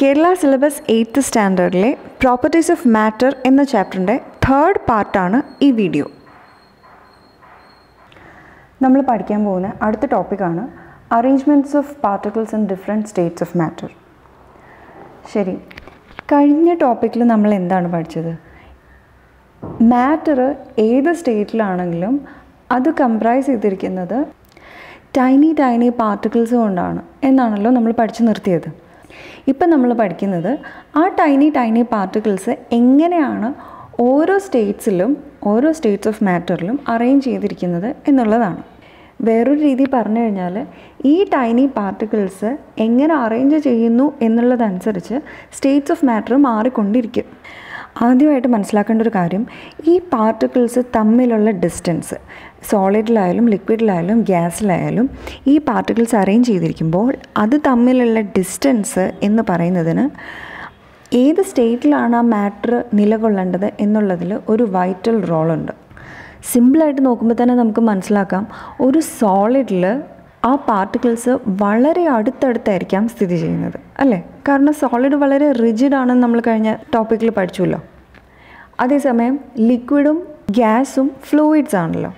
Kerala Syllabus 8th Standard le Properties of Matter enna chapter inde third part aanu ee video. Nammal padikkan povuna adutha topic aanu Arrangements of Particles in Different States of Matter. Sheri കഴിഞ്ഞ ടോപ്പിക്കിൽ നമ്മൾ എന്താണ് പഠിച്ചത്? Matter ഏത് സ്റ്റേറ്റിലാണെങ്കിലും അത് comprise ചെയ്തിരിക്കുന്നത് tiny tiny particles കൊണ്ടാണ് എന്നാണല്ലോ നമ്മൾ പഠിച്ചു നിർത്തിയത്. ഇപ്പം നമ്മൾ പഠിക്കുന്നത് ആ ടൈനി ടൈനി പാർട്ടിക്കിൾസ് എങ്ങനെയാണ് ഓരോ സ്റ്റേറ്റ്സിലും ഓരോ സ്റ്റേറ്റ്സ് ഓഫ് മാറ്ററിലും അറേഞ്ച് ചെയ്തിരിക്കുന്നത് എന്നുള്ളതാണ്. വേറൊരു രീതി പറഞ്ഞു കഴിഞ്ഞാൽ ഈ ടൈനി പാർട്ടിക്കിൾസ് എങ്ങനെ അറേഞ്ച് ചെയ്യുന്നു എന്നുള്ളതനുസരിച്ച് സ്റ്റേറ്റ്സ് ഓഫ് മാറ്റർ മാറിക്കൊണ്ടിരിക്കും. ആദ്യമായിട്ട് മനസ്സിലാക്കേണ്ട ഒരു കാര്യം ഈ പാർട്ടിക്കിൾസ് തമ്മിലുള്ള ഡിസ്റ്റൻസ്. സോളിഡിലായാലും ലിക്വിഡിലായാലും ഗ്യാസിലായാലും ഈ പാർട്ടിക്കിൾസ് അറേഞ്ച് ചെയ്തിരിക്കുമ്പോൾ അത് തമ്മിലുള്ള ഡിസ്റ്റൻസ് എന്ന് പറയുന്നതിന് ഏത് സ്റ്റേറ്റിലാണ് ആ മാറ്റർ നിലകൊള്ളേണ്ടത് എന്നുള്ളതിൽ ഒരു വൈറ്റൽ റോളുണ്ട്. സിമ്പിളായിട്ട് നോക്കുമ്പോൾ തന്നെ നമുക്ക് മനസ്സിലാക്കാം ഒരു സോളിഡിൽ ആ പാർട്ടിക്കിൾസ് വളരെ അടുത്തടുത്തായിരിക്കാം സ്ഥിതി ചെയ്യുന്നത്, അല്ലേ? കാരണം സോളിഡ് വളരെ റിജിഡാണെന്ന് നമ്മൾ കഴിഞ്ഞ ടോപ്പിക്കിൽ പഠിച്ചുല്ലോ. അതേസമയം ലിക്വിഡും ഗ്യാസും ഫ്ലൂയിഡ്സ് ആണല്ലോ.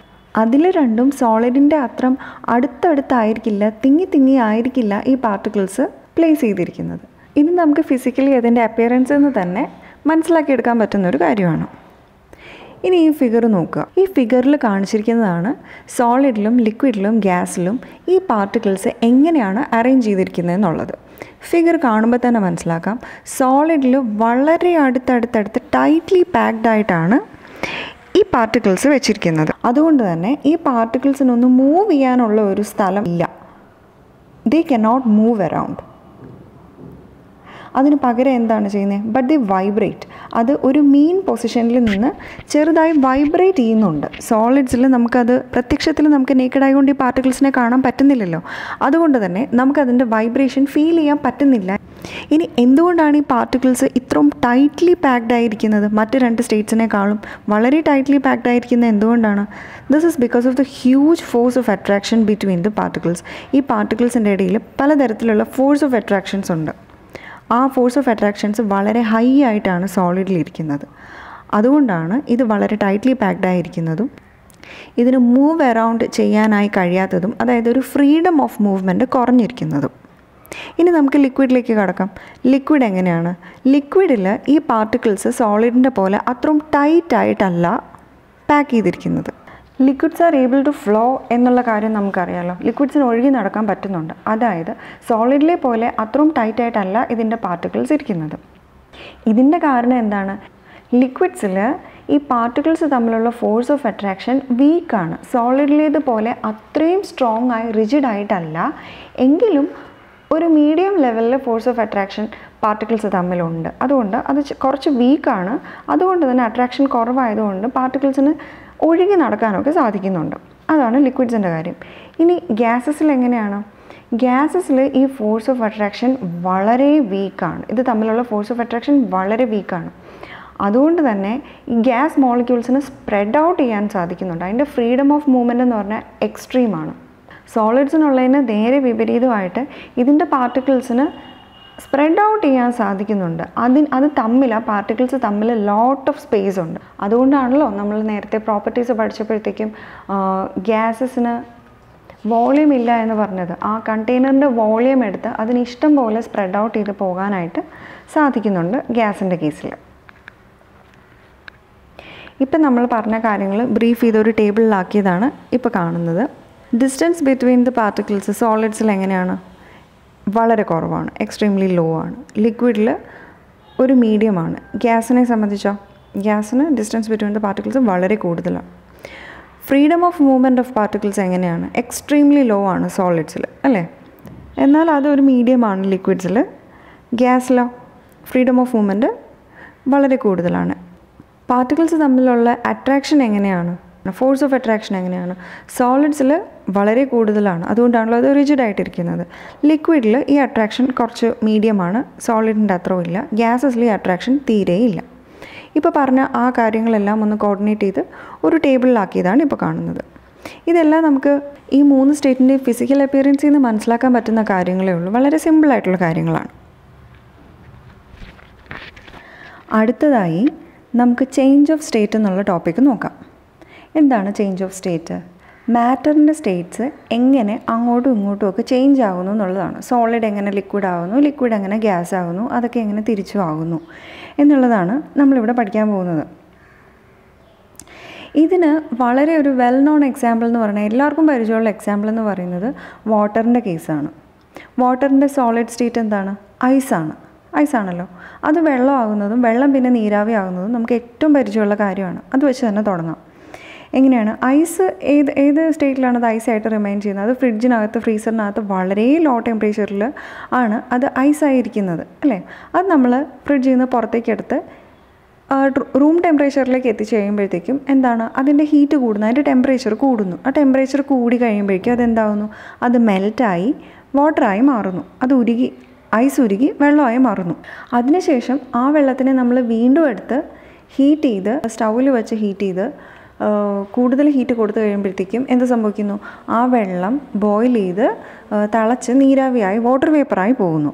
അതിൽ രണ്ടും സോളിഡിൻ്റെ അത്രം അടുത്തടുത്തായിരിക്കില്ല, തിങ്ങി തിങ്ങി ആയിരിക്കില്ല ഈ പാർട്ടിക്കിൾസ് പ്ലേസ് ചെയ്തിരിക്കുന്നത്. ഇത് നമുക്ക് ഫിസിക്കലി അതിൻ്റെ അപ്പിയറൻസ് എന്ന് തന്നെ മനസ്സിലാക്കിയെടുക്കാൻ പറ്റുന്നൊരു കാര്യമാണ്. ഇനി ഈ ഫിഗർ നോക്കുക. ഈ ഫിഗറിൽ കാണിച്ചിരിക്കുന്നതാണ് സോളിഡിലും ലിക്വിഡിലും ഗ്യാസിലും ഈ പാർട്ടിക്കിൾസ് എങ്ങനെയാണ് അറേഞ്ച് ചെയ്തിരിക്കുന്നത് എന്നുള്ളത്. ഫിഗർ കാണുമ്പോൾ തന്നെ മനസ്സിലാക്കാം സോളിഡിൽ വളരെ അടുത്തടുത്തടുത്ത് ടൈറ്റ്ലി പാക്ഡ് ആയിട്ടാണ് ഈ പാർട്ടിക്കിൾസ് വെച്ചിരിക്കുന്നത്. അതുകൊണ്ട് തന്നെ ഈ പാർട്ടിക്കിൾസിനൊന്നും മൂവ് ചെയ്യാനുള്ള ഒരു സ്ഥലം ഇല്ല. They cannot move around. അതിന് പകരം എന്താണ് ചെയ്യുന്നത്? But the vibrate. അത് ഒരു മീൻ പൊസിഷനിൽ നിന്ന് ചെറുതായി വൈബ്രേറ്റ് ചെയ്യുന്നുണ്ട്. സോളിഡ്സിൽ നമുക്കത് പ്രത്യക്ഷത്തിൽ നമുക്ക് നേക്കഡായതുകൊണ്ട് ഈ പാർട്ടിക്കിൾസിനെ കാണാൻ പറ്റുന്നില്ലല്ലോ. അതുകൊണ്ട് തന്നെ നമുക്കതിൻ്റെ വൈബ്രേഷൻ ഫീൽ ചെയ്യാൻ പറ്റുന്നില്ല. ഇനി എന്തുകൊണ്ടാണ് ഈ പാർട്ടിക്കിൾസ് ഇത്രയും ടൈറ്റ്ലി പാക്ഡ് ആയിരിക്കുന്നത്? മറ്റ് രണ്ട് സ്റ്റേറ്റ്സിനേക്കാളും വളരെ ടൈറ്റ്ലി പാക്ഡ് ആയിരിക്കുന്നത് എന്തുകൊണ്ടാണ്? This is because of the huge force of attraction between the particles. ഈ പാർട്ടിക്കിൾസിൻ്റെ ഇടയിൽ പലതരത്തിലുള്ള ഫോഴ്സ് ഓഫ് അട്രാക്ഷൻസ് ഉണ്ട്. ആ ഫോഴ്സ് ഓഫ് അട്രാക്ഷൻസ് വളരെ ഹൈ ആയിട്ടാണ് സോളിഡിലിരിക്കുന്നത്. അതുകൊണ്ടാണ് ഇത് വളരെ ടൈറ്റ്ലി പാക്ഡ് ആയിരിക്കുന്നതും ഇതിന് മൂവ് അറൗണ്ട് ചെയ്യാനായി കഴിയാത്തതും, അതായത് ഒരു ഫ്രീഡം ഓഫ് മൂവ്മെൻറ്റ് കുറഞ്ഞിരിക്കുന്നതും. ഇനി നമുക്ക് ലിക്വിഡിലേക്ക് കടക്കാം. ലിക്വിഡ് എങ്ങനെയാണ്? ലിക്വിഡിൽ ഈ പാർട്ടിക്കിൾസ് സോളിഡിൻ്റെ പോലെ അത്രയും ടൈറ്റായിട്ടല്ല പാക്ക് ചെയ്തിരിക്കുന്നത്. Liquids are able to flow എന്നുള്ള കാര്യം നമുക്കറിയാമല്ലോ. ലിക്വിഡ്സിന് ഒഴുകി നടക്കാൻ പറ്റുന്നുണ്ട്. അതായത് സോളിഡിലെ പോലെ അത്രയും ടൈറ്റായിട്ടല്ല ഇതിൻ്റെ പാർട്ടിക്കിൾസ് ഇരിക്കുന്നത്. ഇതിൻ്റെ കാരണം എന്താണ്? ലിക്വിഡ്സിൽ ഈ പാർട്ടിക്കിൾസ് തമ്മിലുള്ള ഫോഴ്സ് ഓഫ് അട്രാക്ഷൻ വീക്കാണ്. സോളിഡിലേതുപോലെ അത്രയും സ്ട്രോങ് ആയി റിജിഡായിട്ടല്ല, എങ്കിലും ഒരു മീഡിയം ലെവലിലെ ഫോഴ്സ് ഓഫ് അട്രാക്ഷൻ പാർട്ടിക്കിൾസ് തമ്മിലുണ്ട്. അതുകൊണ്ട് അത് കുറച്ച് വീക്കാണ്. അതുകൊണ്ട് തന്നെ അട്രാക്ഷൻ കുറവായതുകൊണ്ട് പാർട്ടിക്കിൾസിന് ഒഴുകി നടക്കാനൊക്കെ സാധിക്കുന്നുണ്ട്. അതാണ് ലിക്വിഡ്സിൻ്റെ കാര്യം. ഇനി ഗ്യാസസിൽ എങ്ങനെയാണ്? ഗ്യാസസിൽ ഈ ഫോഴ്സ് ഓഫ് അട്രാക്ഷൻ വളരെ വീക്കാണ്. ഇത് തമ്മിലുള്ള ഫോഴ്സ് ഓഫ് അട്രാക്ഷൻ വളരെ വീക്കാണ്. അതുകൊണ്ട് തന്നെ ഈ ഗ്യാസ് മോളിക്യൂൾസിന് സ്പ്രെഡ് ഔട്ട് ചെയ്യാൻ സാധിക്കുന്നുണ്ട്. അതിൻ്റെ ഫ്രീഡം ഓഫ് മൂവ്മെൻറ്റ് എന്ന് പറഞ്ഞാൽ എക്സ്ട്രീമാണ്. സോളിഡ്സിനുള്ളതിന് നേരെ വിപരീതമായിട്ട് ഇതിൻ്റെ പാർട്ടിക്കിൾസിന് സ്പ്രെഡ് ഔട്ട് ചെയ്യാൻ സാധിക്കുന്നുണ്ട്. അത് തമ്മിൽ ആ പാർട്ടിക്കിൾസ് തമ്മിൽ ലോട്ട് ഓഫ് സ്പേസ് ഉണ്ട്. അതുകൊണ്ടാണല്ലോ നമ്മൾ നേരത്തെ പ്രോപ്പർട്ടീസ് പഠിച്ചപ്പോഴത്തേക്കും ഗ്യാസസിന് വോളിയം ഇല്ല എന്ന് പറഞ്ഞത്. ആ കണ്ടെയ്നറിൻ്റെ വോളിയം എടുത്ത് അതിനിഷ്ടം പോലെ സ്പ്രെഡ് ഔട്ട് ചെയ്ത് പോകാനായിട്ട് സാധിക്കുന്നുണ്ട് ഗ്യാസിൻ്റെ കേസിൽ. ഇപ്പം നമ്മൾ പറഞ്ഞ കാര്യങ്ങൾ ബ്രീഫ് ചെയ്തൊരു ടേബിളിലാക്കിയതാണ് ഇപ്പോൾ കാണുന്നത്. ഡിസ്റ്റൻസ് ബിറ്റ്വീൻ ദ പാർട്ടിക്കിൾസ് സോളിഡ്സിൽ എങ്ങനെയാണ്? വളരെ കുറവാണ്, എക്സ്ട്രീംലി ലോ ആണ്. ലിക്വിഡിൽ ഒരു മീഡിയമാണ്. ഗ്യാസിനെ സംബന്ധിച്ചോ? ഗ്യാസിന് ഡിസ്റ്റൻസ് ബിറ്റ്വീൻ ദ പാർട്ടിക്കിൾസ് വളരെ കൂടുതലാണ്. Freedom of movement of particles എങ്ങനെയാണ്? എക്സ്ട്രീംലി ലോ ആണ് സോളിഡ്സിൽ, അല്ലേ? എന്നാൽ അതൊരു മീഡിയമാണ് ലിക്വിഡ്സിൽ. ഗ്യാസിലോ? ഫ്രീഡം ഓഫ് മൂവ്മെൻറ്റ് വളരെ കൂടുതലാണ്. പാർട്ടിക്കിൾസ് തമ്മിലുള്ള അട്രാക്ഷൻ എങ്ങനെയാണ്? ഫോഴ്സ് ഓഫ് അട്രാക്ഷൻ എങ്ങനെയാണ്? സോളിഡ്സിൽ വളരെ കൂടുതലാണ്. അതുകൊണ്ടാണല്ലോ അത് റിജിഡായിട്ടിരിക്കുന്നത്. ലിക്വിഡിൽ ഈ അട്രാക്ഷൻ കുറച്ച് മീഡിയമാണ്, സോളിഡിൻ്റെ അത്രയും ഇല്ല. ഗ്യാസസിൽ ഈ അട്രാക്ഷൻ തീരെയില്ല. ഇപ്പോൾ പറഞ്ഞ ആ കാര്യങ്ങളെല്ലാം ഒന്ന് കോർഡിനേറ്റ് ചെയ്ത് ഒരു ടേബിളിലാക്കിയതാണ് ഇപ്പോൾ കാണുന്നത്. ഇതെല്ലാം നമുക്ക് ഈ മൂന്ന് സ്റ്റേറ്റിൻ്റെ ഫിസിക്കൽ അപ്പിയറൻസിൽ നിന്ന് മനസ്സിലാക്കാൻ പറ്റുന്ന കാര്യങ്ങളേ ഉള്ളൂ. വളരെ സിമ്പിളായിട്ടുള്ള കാര്യങ്ങളാണ്. അടുത്തതായി നമുക്ക് ചേഞ്ച് ഓഫ് സ്റ്റേറ്റ് എന്നുള്ള ടോപ്പിക് നോക്കാം. എന്താണ് ചേഞ്ച് ഓഫ് സ്റ്റേറ്റ്? മാറ്ററിൻ്റെ സ്റ്റേറ്റ്സ് എങ്ങനെ അങ്ങോട്ടും ഇങ്ങോട്ടും ഒക്കെ ചേഞ്ച് ആകുന്നു എന്നുള്ളതാണ്. സോളിഡ് എങ്ങനെ ലിക്വിഡ് ആകുന്നു, ലിക്വിഡ് എങ്ങനെ ഗ്യാസ് ആകുന്നു, അതൊക്കെ എങ്ങനെ തിരിച്ചു ആകുന്നു എന്നുള്ളതാണ് നമ്മളിവിടെ പഠിക്കാൻ പോകുന്നത്. ഇതിന് വളരെ ഒരു വെൽ നോൺ എക്സാമ്പിൾ എന്ന് പറഞ്ഞാൽ എല്ലാവർക്കും പരിചയമുള്ള എക്സാമ്പിൾ എന്ന് പറയുന്നത് വാട്ടറിൻ്റെ കേസാണ്. വാട്ടറിൻ്റെ സോളിഡ് സ്റ്റേറ്റ് എന്താണ്? ഐസാണ്. ഐസാണല്ലോ. അത് വെള്ളമാകുന്നതും വെള്ളം പിന്നെ നീരാവി ആകുന്നതും നമുക്ക് ഏറ്റവും പരിചയമുള്ള കാര്യമാണ്. അത് വെച്ച് തന്നെ തുടങ്ങാം. എങ്ങനെയാണ് ഐസ് ഏത് സ്റ്റേറ്റിലാണ് അത് ഐസായിട്ട് റിമൈൻ ചെയ്യുന്നത്? അത് ഫ്രിഡ്ജിനകത്ത്, ഫ്രീസറിനകത്ത് വളരെ ലോ ടെമ്പറേച്ചറിൽ ആണ് അത് ഐസായിരിക്കുന്നത്, അല്ലേ? അത് നമ്മൾ ഫ്രിഡ്ജിൽ നിന്ന് പുറത്തേക്കെടുത്ത് റൂം ടെമ്പറേച്ചറിലേക്ക് എത്തിച്ച് കഴിയുമ്പോഴത്തേക്കും എന്താണ്? അതിൻ്റെ ഹീറ്റ് കൂടുന്നു, അതിൻ്റെ ടെമ്പറേച്ചർ കൂടുന്നു. ആ ടെമ്പറേച്ചർ കൂടി കഴിയുമ്പോഴേക്കും അതെന്താകുന്നു? അത് മെൽറ്റായി വാട്ടറായി മാറുന്നു. അത് ഉരുകി, ഐസ് ഉരുകി വെള്ളമായി മാറുന്നു. അതിനുശേഷം ആ വെള്ളത്തിനെ നമ്മൾ വീണ്ടും എടുത്ത് ഹീറ്റ് ചെയ്ത്, സ്റ്റൗവിൽ വെച്ച് ഹീറ്റ് ചെയ്ത് കൂടുതൽ ഹീറ്റ് കൊടുത്തു കഴിയുമ്പോഴത്തേക്കും എന്ത് സംഭവിക്കുന്നു? ആ വെള്ളം ബോയിൽ ചെയ്ത് തിളച്ച് നീരാവിയായി വാട്ടർ വേപ്പറായി പോകുന്നു.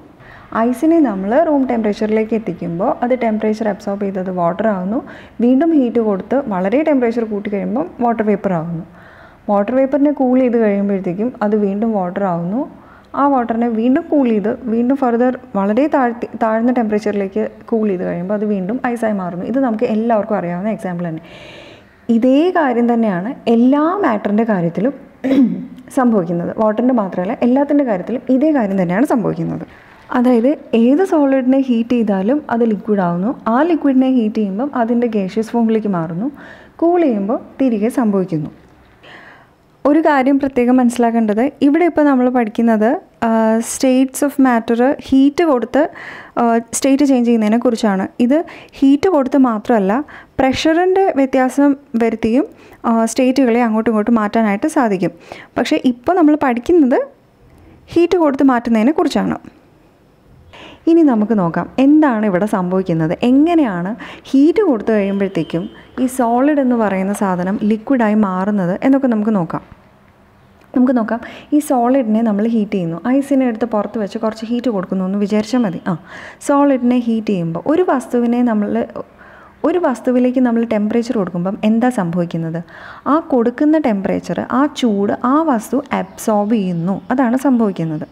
ഐസിനെ നമ്മൾ റൂം ടെമ്പറേച്ചറിലേക്ക് എത്തിക്കുമ്പോൾ അത് ടെമ്പറേച്ചർ അബ്സോർബ് ചെയ്തത് വാട്ടർ ആകുന്നു. വീണ്ടും ഹീറ്റ് കൊടുത്ത് വളരെ ടെമ്പറേച്ചർ കൂട്ടി കഴിയുമ്പം വാട്ടർ വേപ്പർ ആകുന്നു. വാട്ടർ വേപ്പറിനെ കൂൾ ചെയ്ത് കഴിയുമ്പോഴത്തേക്കും അത് വീണ്ടും വാട്ടർ ആകുന്നു. ആ വാട്ടറിനെ വീണ്ടും കൂൾ ചെയ്ത് വീണ്ടും ഫർദർ വളരെ താഴ്ന്ന ടെമ്പറേച്ചറിലേക്ക് കൂൾ ചെയ്ത് കഴിയുമ്പോൾ അത് വീണ്ടും ഐസായി മാറുന്നു. ഇത് നമുക്ക് എല്ലാവർക്കും അറിയാവുന്ന എക്സാമ്പിൾ തന്നെ. ഇതേ കാര്യം തന്നെയാണ് എല്ലാ മാറ്ററിൻ്റെ കാര്യത്തിലും സംഭവിക്കുന്നത്. വാട്ടറിൻ്റെ മാത്രമല്ല എല്ലാത്തിൻ്റെ കാര്യത്തിലും ഇതേ കാര്യം തന്നെയാണ് സംഭവിക്കുന്നത്. അതായത് ഏത് സോളിഡിനെ ഹീറ്റ് ചെയ്താലും അത് ലിക്വിഡ് ആവുന്നു. ആ ലിക്വിഡിനെ ഹീറ്റ് ചെയ്യുമ്പം അതിൻ്റെ ഗേഷ്യസ് ഫോമിലേക്ക് മാറുന്നു. കൂൾ ചെയ്യുമ്പോൾ തിരികെ സംഭവിക്കുന്നു. ഒരു കാര്യം പ്രത്യേകം മനസ്സിലാക്കേണ്ടത്, ഇവിടെ ഇപ്പോൾ നമ്മൾ പഠിക്കുന്നത് സ്റ്റേറ്റ്സ് ഓഫ് മാറ്റർ ഹീറ്റ് കൊടുത്ത് സ്റ്റേറ്റ് ചേഞ്ച് ചെയ്യുന്നതിനെ കുറിച്ചാണ്. ഇത് ഹീറ്റ് കൊടുത്ത് മാത്രമല്ല, പ്രഷറിൻ്റെ വ്യത്യാസം വരുത്തിയും സ്റ്റേറ്റുകളെ അങ്ങോട്ടും ഇങ്ങോട്ടും മാറ്റാനായിട്ട് സാധിക്കും. പക്ഷേ ഇപ്പോൾ നമ്മൾ പഠിക്കുന്നത് ഹീറ്റ് കൊടുത്ത് മാറ്റുന്നതിനെ കുറിച്ചാണ്. ഇനി നമുക്ക് നോക്കാം എന്താണ് ഇവിടെ സംഭവിക്കുന്നത്, എങ്ങനെയാണ് ഹീറ്റ് കൊടുത്തു കഴിയുമ്പോഴത്തേക്കും ഈ സോളിഡ് എന്ന് പറയുന്ന സാധനം ലിക്വിഡായി മാറുന്നത് എന്നൊക്കെ നമുക്ക് നോക്കാം. ഈ സോളിഡിനെ നമ്മൾ ഹീറ്റ് ചെയ്യുന്നു. ഐസിനെ എടുത്ത് പുറത്ത് വെച്ച് കുറച്ച് ഹീറ്റ് കൊടുക്കുന്നു എന്ന് വിചാരിച്ചാൽ മതി. സോളിഡിനെ ഹീറ്റ് ചെയ്യുമ്പോൾ ഒരു വസ്തുവിലേക്ക് നമ്മൾ ടെമ്പറേച്ചർ കൊടുക്കുമ്പം എന്താ സംഭവിക്കുന്നത്? ആ കൊടുക്കുന്ന ടെമ്പറേച്ചർ, ആ ചൂട് ആ വസ്തു അബ്സോർബ് ചെയ്യുന്നു. അതാണ് സംഭവിക്കുന്നത്.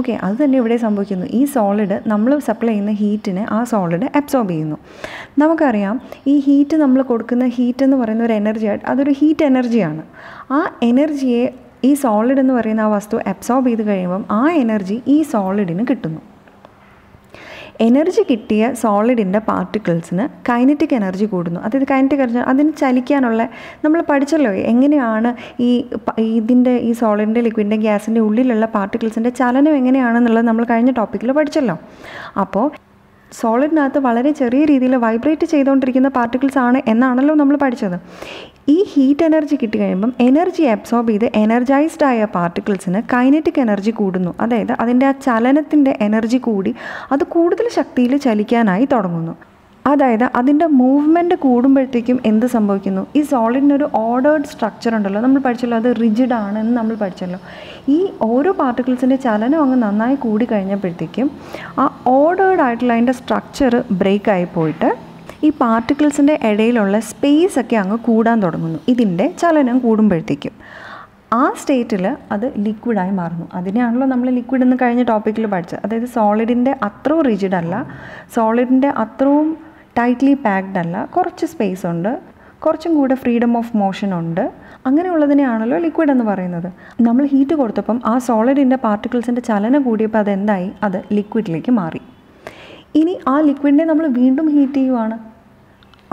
ഓക്കെ, അത് തന്നെ ഇവിടെ സംഭവിക്കുന്നു. ഈ സോളിഡ് നമ്മൾ സപ്ലൈ ചെയ്യുന്ന ഹീറ്റിനെ ആ സോളിഡ് അബ്സോർബ് ചെയ്യുന്നു. നമുക്കറിയാം ഈ ഹീറ്റ്, നമ്മൾ കൊടുക്കുന്ന ഹീറ്റ് എന്ന് പറയുന്ന ഒരു എനർജി ആയിട്ട്, അതൊരു ഹീറ്റ് എനർജിയാണ്. ആ എനർജിയെ ഈ സോളിഡ് എന്ന് പറയുന്ന ആ വസ്തു അബ്സോർബ് ചെയ്ത് കഴിയുമ്പം ആ എനർജി ഈ സോളിഡിന് കിട്ടുന്നു. എനർജി കിട്ടിയ സോളിഡിൻ്റെ പാർട്ടിക്കിൾസിന് കൈനറ്റിക് എനർജി കൂടുന്നു. അതായത് കൈനറ്റിക് എനർജി, അതിന് ചലിക്കാനുള്ള, നമ്മൾ പഠിച്ചല്ലോ എങ്ങനെയാണ് ഈ സോളിഡിൻ്റെ, ലിക്വിഡിൻ്റെ, ഗ്യാസിൻ്റെ ഉള്ളിലുള്ള പാർട്ടിക്കിൾസിൻ്റെ ചലനം എങ്ങനെയാണെന്നുള്ളത് നമ്മൾ കഴിഞ്ഞ ടോപ്പിക്കിൽ പഠിച്ചല്ലോ. അപ്പോൾ സോളിഡിനകത്ത് വളരെ ചെറിയ രീതിയിൽ വൈബ്രേറ്റ് ചെയ്തുകൊണ്ടിരിക്കുന്ന പാർട്ടിക്കിൾസ് ആണ് എന്നാണല്ലോ നമ്മൾ പഠിച്ചത്. ഈ ഹീറ്റ് എനർജി കിട്ടി കഴിയുമ്പം എനർജി അബ്സോർബ് ചെയ്ത് എനർജൈസ്ഡ് ആയ പാർട്ടിക്കിൾസിന് കൈനറ്റിക് എനർജി കൂടുന്നു. അതായത് അതിൻ്റെ ആ ചലനത്തിൻ്റെ എനർജി കൂടി അത് കൂടുതൽ ശക്തിയിൽ ചലിക്കാനായി തുടങ്ങുന്നു. അതായത് അതിൻ്റെ മൂവ്മെൻറ്റ് കൂടുമ്പോഴത്തേക്കും എന്ത് സംഭവിക്കുന്നു? ഈ സോളിഡിനൊരു ഓർഡേർഡ് സ്ട്രക്ചർ ഉണ്ടല്ലോ, നമ്മൾ പഠിച്ചല്ലോ, അത് റിജിഡ് ആണെന്ന് നമ്മൾ പഠിച്ചല്ലോ. ഈ ഓരോ പാർട്ടിക്കിൾസിൻ്റെ ചലനം അങ്ങ് നന്നായി കൂടി കഴിഞ്ഞപ്പോഴത്തേക്കും ആ ഓർഡേർഡ് ആയിട്ടുള്ള അതിൻ്റെ സ്ട്രക്ചർ ബ്രേക്കായി പോയിട്ട് ഈ പാർട്ടിക്കിൾസിൻ്റെ ഇടയിലുള്ള സ്പേസ് ഒക്കെ അങ്ങ് കൂടാൻ തുടങ്ങുന്നു. ഇതിൻ്റെ ചലനം കൂടുമ്പോഴത്തേക്കും ആ സ്റ്റേറ്റിൽ അത് ലിക്വിഡായി മാറുന്നു. അതിനെയാണല്ലോ നമ്മൾ ലിക്വിഡ് എന്ന് കഴിഞ്ഞ ടോപ്പിക്കിൽ പഠിച്ചത്. അതായത് സോളിഡിൻ്റെ അത്രയും റിജിഡ് അല്ല, സോളിഡിൻ്റെ അത്രയും ടൈറ്റ്ലി പാക്ഡ് അല്ല, കുറച്ച് സ്പേസ് ഉണ്ട്, കുറച്ചും കൂടെ ഫ്രീഡം ഓഫ് മോഷൻ ഉണ്ട്. അങ്ങനെയുള്ളതിനെയാണല്ലോ ലിക്വിഡ് എന്ന് പറയുന്നത്. നമ്മൾ ഹീറ്റ് കൊടുത്തപ്പം ആ സോളിഡിൻ്റെ പാർട്ടിക്കിൾസിൻ്റെ ചലനം കൂടിയപ്പോൾ അതെന്തായി? അത് ലിക്വിഡിലേക്ക് മാറി. ഇനി ആ ലിക്വിഡിനെ നമ്മൾ വീണ്ടും ഹീറ്റ് ചെയ്യുവാണ്.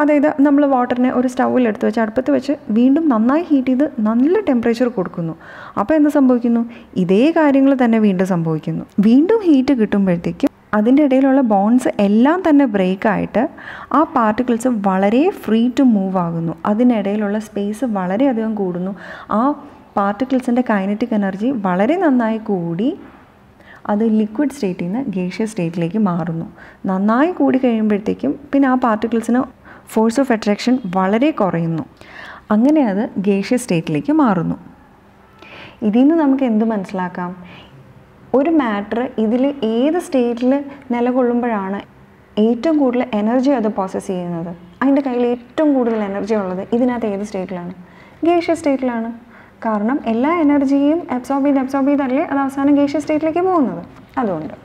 അതായത് നമ്മൾ വാട്ടറിനെ ഒരു സ്റ്റൗവിലെടുത്ത് വെച്ച്, അടുപ്പത്ത് വെച്ച് വീണ്ടും നന്നായി ഹീറ്റ് ചെയ്ത് നല്ല ടെമ്പറേച്ചർ കൊടുക്കുന്നു. അപ്പോൾ എന്ത് സംഭവിക്കുന്നു? ഇതേ കാര്യങ്ങൾ തന്നെ വീണ്ടും സംഭവിക്കുന്നു. വീണ്ടും ഹീറ്റ് കിട്ടുമ്പോഴത്തേക്കും അതിൻ്റെ ഇടയിലുള്ള ബോൺസ് എല്ലാം തന്നെ ബ്രേക്കായിട്ട് ആ പാർട്ടിക്കിൾസ് വളരെ ഫ്രീ ടു മൂവ് ആകുന്നു. അതിനിടയിലുള്ള സ്പേസ് വളരെയധികം കൂടുന്നു. ആ പാർട്ടിക്കിൾസിൻ്റെ കൈനറ്റിക് എനർജി വളരെ നന്നായി കൂടി അത് ലിക്വിഡ് സ്റ്റേറ്റിൽ നിന്ന് ഗേഷ്യസ് സ്റ്റേറ്റിലേക്ക് മാറുന്നു. നന്നായി കൂടി കഴിയുമ്പോഴത്തേക്കും പിന്നെ ആ പാർട്ടിക്കിൾസിന് ഫോഴ്സ് ഓഫ് അട്രാക്ഷൻ വളരെ കുറയുന്നു. അങ്ങനെ അത് ഗേഷ്യസ് സ്റ്റേറ്റിലേക്ക് മാറുന്നു. ഇതിൽ നിന്ന് നമുക്ക് എന്ത് മനസ്സിലാക്കാം? ഒരു മാറ്റർ ഇതിൽ ഏത് സ്റ്റേറ്റിൽ നിലകൊള്ളുമ്പോഴാണ് ഏറ്റവും കൂടുതൽ എനർജി അത് പ്രോസസ് ചെയ്യുന്നത് അതിൻ്റെ കയ്യിൽ ഏറ്റവും കൂടുതൽ എനർജി ഉള്ളത് ഇതിനകത്ത് ഏത് സ്റ്റേറ്റിലാണ്? ഗേഷ്യസ് സ്റ്റേറ്റിലാണ്. കാരണം എല്ലാ എനർജിയും അബ്സോർബ് ചെയ്തല്ലേ അത് അവസാനം ഗേഷ്യസ് സ്റ്റേറ്റിലേക്ക് പോകുന്നത്. അതുകൊണ്ട്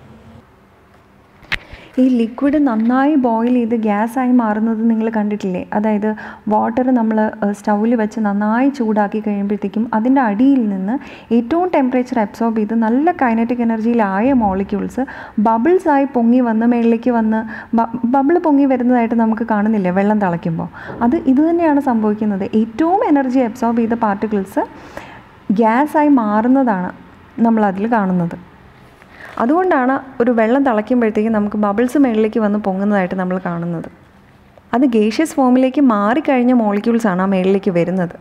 ഈ ലിക്വിഡ് നന്നായി ബോയിൽ ചെയ്ത് ഗ്യാസായി മാറുന്നത് നിങ്ങൾ കണ്ടിട്ടില്ലേ? അതായത് വാട്ടർ നമ്മൾ സ്റ്റൗവിൽ വെച്ച് നന്നായി ചൂടാക്കി കഴിയുമ്പോഴത്തേക്കും അതിൻ്റെ അടിയിൽ നിന്ന് ഏറ്റവും ടെമ്പറേച്ചർ അബ്സോർബ് ചെയ്ത് നല്ല കൈനറ്റിക് എനർജിയിലായ മോളിക്യൂൾസ് ബബിൾസായി പൊങ്ങി വന്ന് മേളിലേക്ക് വന്ന് ബബിൾ പൊങ്ങി വരുന്നതായിട്ട് നമുക്ക് കാണുന്നില്ലേ വെള്ളം തിളയ്ക്കുമ്പോൾ? അത് ഇതുതന്നെയാണ് സംഭവിക്കുന്നത്. ഏറ്റവും എനർജി അബ്സോർബ് ചെയ്ത പാർട്ടിക്കിൾസ് ഗ്യാസായി മാറുന്നതാണ് നമ്മളതിൽ കാണുന്നത്. അതുകൊണ്ടാണ് ഒരു വെള്ളം തിളയ്ക്കുമ്പോഴത്തേക്കും നമുക്ക് ബബിൾസ് മേളിലേക്ക് വന്ന് പൊങ്ങുന്നതായിട്ട് നമ്മൾ കാണുന്നത്. അത് ഗേഷ്യസ് ഫോമിലേക്ക് മാറിക്കഴിഞ്ഞ മോളിക്യൂൾസാണ് ആ മേളിലേക്ക് വരുന്നത്.